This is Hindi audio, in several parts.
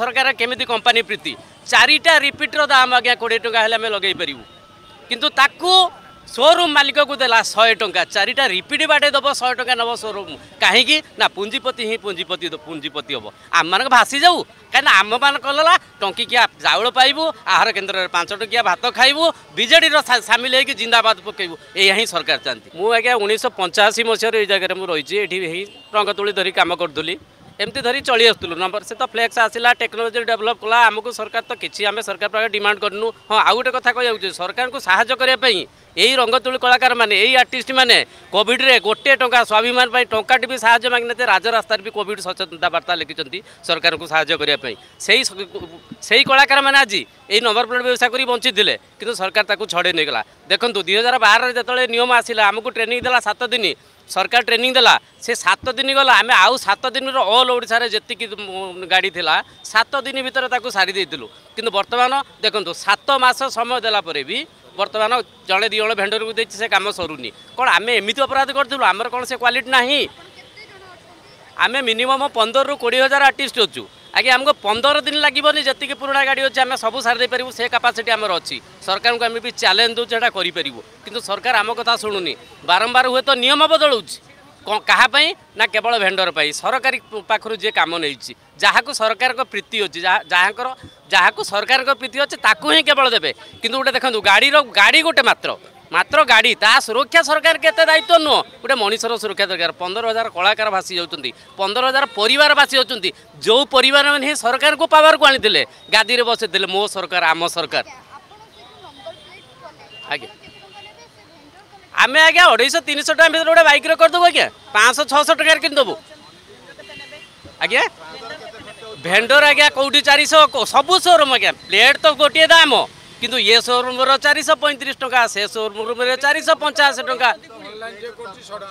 सरकार केमिति कंपनी प्रीति चारिटा रिपीटर दाम आज्ञा 20 टंका हमें लगे पारू किंतु ताकू शोरूम मालिक को देला 100 टंका चारिटा रिपीट बाटे दब 100 टंका नब शोरूम कहीं ना पूंजीपति ही पूंजीपति हम आम मान भासी जाऊ कहीं आम मान कला टंकिकिया चाउल पाइबू आहार केन्द्र 5 टंकिया भात खाइबू बीजेडी सामिल होकर जिंदाबाद पकेबू या सरकार चाहती मुझे आज्ञा 1985 मसीह ये जगह मुझे रही टंका तुली धरी कम करी एमती धरी चली आसलु नंबर से तो फ्लेक्स आसला टेक्नोलोजी डेवलप कला आमको सरकार तो किसी आम सरकार पाखे डिमांड करूँ। हाँ आउ गोटे कथा कह सरकार को साहय करने यही रंगतोली कलाकार मैंने यही आर्टिस्ट मैंने कोविड रे गोटे टंका स्वाभिमान टंकाटी भी साहय मांगना राज रास्तार भी कोविड सचेतनता वार्ता लिखिं सरकार को साहय करने से कलाकार मैंने आज यही नंबर प्लेट व्यवसाय कर बंचीते कि सरकार ताकू छड़े नहीं गला। देखो 2012 जिते नियम आसला आमको ट्रेनिंग देला 7 दिन सरकार ट्रेनिंग देला से 7 दिन गला आम आउ 7 दिन ऑल ओडिशा जी गाड़ी थिला 7 दिन भितर ताकू सारी देइतिलु किंतु वर्तमान देखो 7 मास समय देला परे भी बर्तमान जड़े दीज भेडर को देती से कम सरूनी कौन आम एमती अपराध करूँ आमर कौन से क्वालिटी ना आम मिनिमम 15 ରୁ 20,000 आर्टिस्ट अच्छू आगे आमको 15 दिन लगभग जीक पुराणा गाड़ी अच्छे आम सब सारी पार्बू से कैपासीटी आमर अच्छी सरकार को आम भी चैलेंज दूचे यहाँ करूँ कि सरकार आम कथा शुणुनी बारंबार हुए तो नियम बदलुच क्या ना केवल भेडर पर सरकारी पाखु जी कम नहीं जहाँ सरकार को प्रीति अच्छी जहाँ सरकार को प्रीति अच्छे ताकू ही केवल देवे कि गोटे देखो गाड़ी गोटे मात्र गाड़ी ता सुरक्षा सरकार के दायित्व नुह गोटे मनुष्यर सुरक्षा दरकार 15,000 कलाकार भासी जाती 15,000 परिवार भासी जाती जो परिवार मैंने ही सरकार को पावर को आनी गादी में बसई दे मो सरकार आम सरकार आज्ञा आम आज्ञा 250-300 टଙ୍କା भर गोटे बैक करदेव आज्ञा 500-600 टଙ୍କାର किनदेबू आज्ञा भेडर आज्ञा कौटी 400 सबू शोरूम आज्ञा प्लेट तो गोटे दाम किंतु ये शोरूम 435 टଙ୍କା से शोरूम 485 टଙ୍କା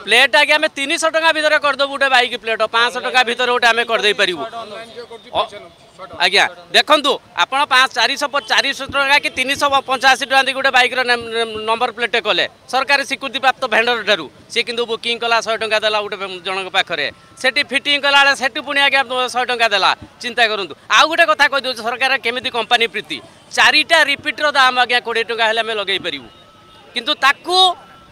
प्लेट आगे आम 300 टଙ୍କା भर करदेव गोटे बैक प्लेट 500 टଙ୍କା भर गोटे आम करदे पारू आज्ञा। देखो आप 400 ଟଙ୍କା कि 385 ଟଙ୍କା दे गोटे बैक नंबर प्लेट कले सरकार स्वीकृति प्राप्त भेडर ठारू सी कि बुकिंग कला 100 ଟଙ୍କା देला गोटे जन पाखे से फिटिंग कला से पुणी आज्ञा 100 ଟଙ୍କା देला चिंता करूँ। आउ गोटे कथा कहीदे सरकार केमिति कंपनी प्रीति चारिटा रिपीटर दाम आज्ञा 20 ଟଙ୍କା हमें लगे पारू किंतु ताकू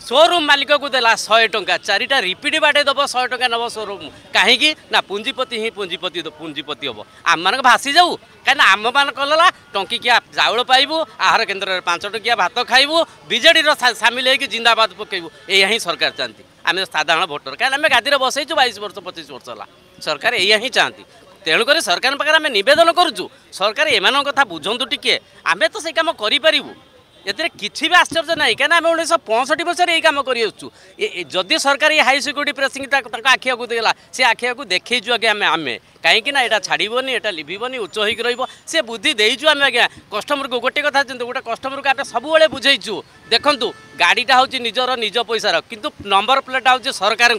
शोरूम मालिक को देला 100 ଟଙ୍କା चारिटा रिपीट बाटे दब 100 ଟଙ୍କା नब शोरूम कहीं ना पूंजीपति ही पूंजीपति हम आम मान भासी जाऊ कहीं आम मान कला टंकिकिया चाउल पाइबू आहार केन्द्र 5 ଟଙ୍କିଆ भात खाइबू बीजेडी सामिल होकर जिंदाबाद पकेबू या सरकार चाहती आम साधारण भोटर कहीं आम गादी में बसईचु 22-25 ବର୍ଷ है सरकार या चाहती तेणुक सरकार पाखे आम नवेदन करुचु सरकार एम कथा बुझंतु टिके आम तो से कम करूँ ये किसी भी आश्चर्य ना कहीं आम 1965 वर्ष यही कम करदी सरकार ये हाई सिक्यूरीटी प्रेसिंग आखिया को देला से आखिया को देखु आगे आम आम कहीं ना यहाँ छाड़बनी यहाँ लिभन उच्च हो सी बुद्धि देचु आम आज्ञा कस्टमर को गोटे कथा चिंतु गोटे कस्टमर को आप सबुबले बुझेचु। देखु गाड़ीटा हूँ निजर निज पैसार किंतु नंबर प्लेटा हूँ सरकार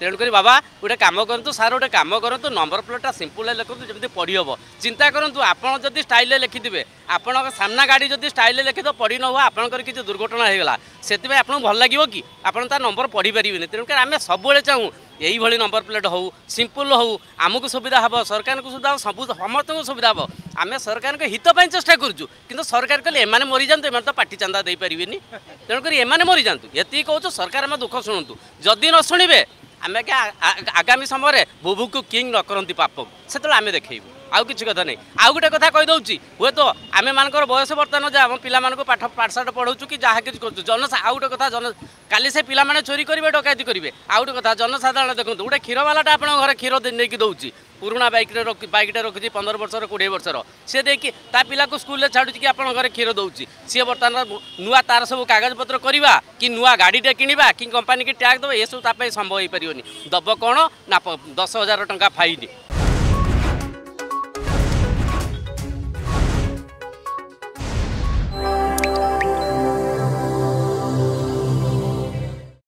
तेणुक बाबा गोटे कम करूँ सार गोटे कम करूँ नंबर प्लेटा सिंपल लिखुँ जमी पढ़ी हे चिंता करूँ आपड़ जब स्टाइल लिखिदे आपन सामना गाड़ी जब स्टाइल लिखिद पढ़ी न हो आपंकर किसी दुर्घटना होगा से भल लगे कि आपड़ ता नंबर पढ़ी पारे तेणुक आम सबुबले चाहूँ यही भाई नंबर प्लेट हो सिंपल हो आमको सुविधा हम सरकार को सुविधा हम सब समस्त को सुविधा हम आम सरकार के हित पर चेषा करूँ कि सरकार कहले एमाने मरी जातु एमाने तो पार्टी चंदा दे पारे तेणुक एमाने मरी जातु ये कहूँ सरकार आम दुख शुणु जदि न शुणे आम आगामी समय बुभु को किंग न करती पाप से आम देखू आउ किसी कथा नहीं। आउ गोटे कथा कहीदे हे तो आम मानकर बयस बर्तमान जाए आम पाठ पाठशाठ पढ़ाऊँ कि जहाँ किसी कर जन आउ गोटे कथा जन काली से पिला माने चोरी करेंगे डकैती करेंगे आउ गोटे कथा जनसाधारण देखो गोटे क्षीरवालाटा आप घर क्षीर नहीं दूसरी पुराणा बैकटे रखी 15 ବର୍ଷର 20 ବର୍ଷର सी देखिए ता पिला को स्कूल छाड़ू कि आप घर क्षीर दूसरी सी बर्तमान नुआ तार सब कागज पत्र करवा कि नुआ गाड़ीटा किणवा कि कंपनी की टैक्स दबा ये सब संभव हो पारे दब कौन ना 10,000 ଟଙ୍କା फाइन।